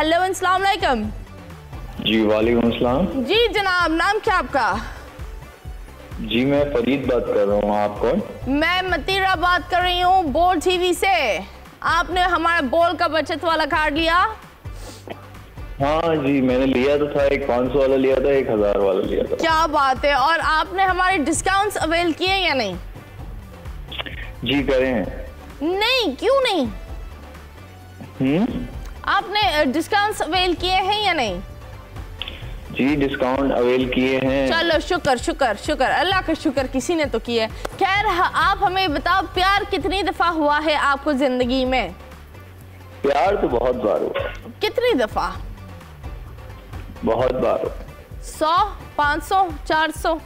Hello अस्सलाम वालेकुम। जी वालेकुम अस्सलाम। जी जनाब, नाम क्या आपका? जी मैं फरीद बात कर रहा हूँ। आप कौन? मैं मतीरा बात कर रही हूँ बोल टीवी से। आपने हमारे बोल का बचत वाला कार्ड लिया? हाँ जी मैंने लिया तो था, एक 500 वाला लिया था, 1000 वाला लिया था। क्या बात है। और आपने हमारे डिस्काउंट्स अवेल किए या नहीं? जी करे हैं। नहीं, क्यों नहीं? आपने डिस्काउंट्स अवेल किए हैं या नहीं? जी डिस्काउंट अवेल किए हैं। चलो शुक्र शुक्र शुक्र, अल्लाह का शुक्र किसी ने तो किया है। खैर आप हमें बताओ, प्यार कितनी दफा हुआ है आपको जिंदगी में? प्यार तो बहुत बार हुआ। कितनी दफा? बहुत बार। 100, 500, 400?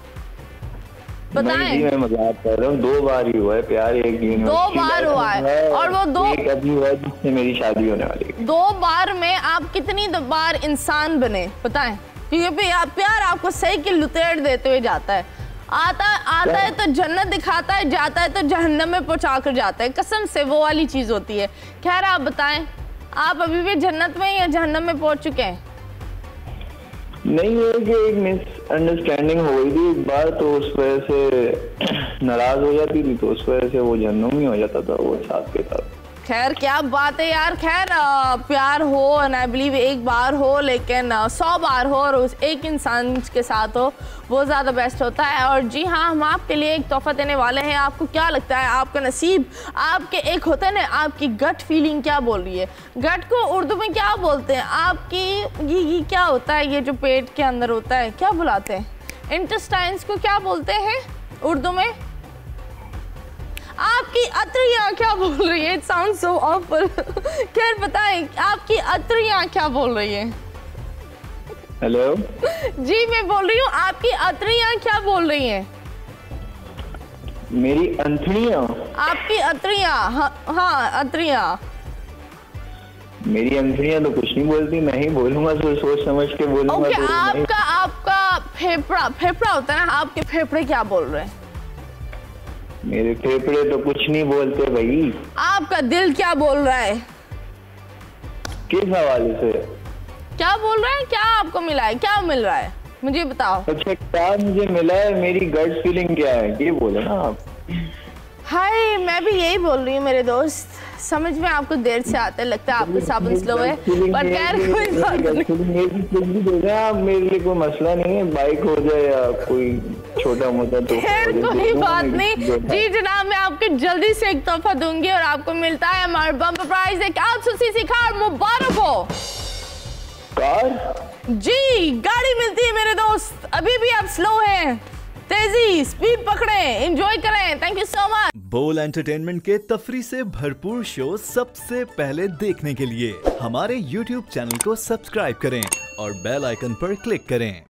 बताएं। मैं मजाक कर रहा हूँ, 2 बार ही हुआ है प्यार। एक दिन 2 बार हुआ है और वो 2 जिससे मेरी शादी होने वाली है। 2 बार में आप कितनी बार इंसान बने बताएं? क्योंकि प्यार आपको सही की लुतेड़ देते हुए जाता है। आता है तो जन्नत दिखाता है, जाता है तो जहन्नम में पहुंचा कर जाता है। कसम से वो वाली चीज होती है। खैर आप बताएं, आप अभी भी जन्नत में या जहन्नम में पहुंच चुके हैं? नहीं है कि एक मिसअंडरस्टैंडिंग हो गई थी एक बार, तो उस वजह से नाराज हो जाती थी, तो उस वजह से वो जहन्नुम ही हो जाता था वो साथ के साथ। खैर क्या बात है यार। खैर प्यार हो एंड आई बिलीव 1 बार हो, लेकिन 100 बार हो और उस एक इंसान के साथ हो वो ज़्यादा बेस्ट होता है। और जी हाँ, हम आपके लिए एक तोहफा देने वाले हैं। आपको क्या लगता है आपका नसीब, आपके एक होता है ना आपकी गट फीलिंग, क्या बोल रही है? गट को उर्दू में क्या बोलते हैं? आपकी ये क्या होता है, ये जो पेट के अंदर होता है क्या बुलाते हैं? इंटेस्टाइन्स को क्या बोलते हैं उर्दू में? आपकी अत्रियाँ क्या बोल रही है? It sound so awful. खैर बताएं, आपकी अत्रियाँ क्या बोल रही है? हेलो जी मैं बोल रही हूँ, आपकी अत्रियाँ क्या बोल रही है? मेरी अंतड़ियाँ? आपकी अत्रियाँ। हाँ अत्रियाँ। मेरी अंतड़ियाँ तो कुछ नहीं बोलती, मैं ही बोलूँगा, सोच समझ के बोलूँगा। ओके, आपका फेफड़ा, फेफड़ा होता है ना, आपके फेफड़े क्या बोल रहे हैं? मेरे फेफड़े तो कुछ नहीं बोलते भाई। आपका दिल क्या बोल रहा है? किस हवाले से क्या बोल रहा है? क्या आपको मिला है, क्या मिल रहा है मुझे बताओ। अच्छा क्या मुझे मिला है, मेरी गट फीलिंग क्या है ये बोलो ना आप। हाय मैं भी यही बोल रही हूँ मेरे दोस्त, समझ में आपको देर से आता है, लगता है आपके साबुन स्लो है, पर खैर कोई बात नहीं। आप मेरे लिए कोई मसला नहीं है, बाइक हो जाए या कोई छोटा मोटा तो खैर कोई बात नहीं। जी जनाब मैं आपके जल्दी से एक तोहफा दूंगी और आपको मिलता है हमारा बम्पर प्राइज, एक 800cc कार। मुबारक हो। कार? जी गाड़ी मिलती है मेरे दोस्त। अभी भी आप स्लो है, तेजी स्पीड पकड़ें, एंजॉय करें। Thank you so much. बोल एंटरटेनमेंट के तफरी से भरपूर शो सबसे पहले देखने के लिए हमारे YouTube चैनल को सब्सक्राइब करें और बेल आइकन पर क्लिक करें।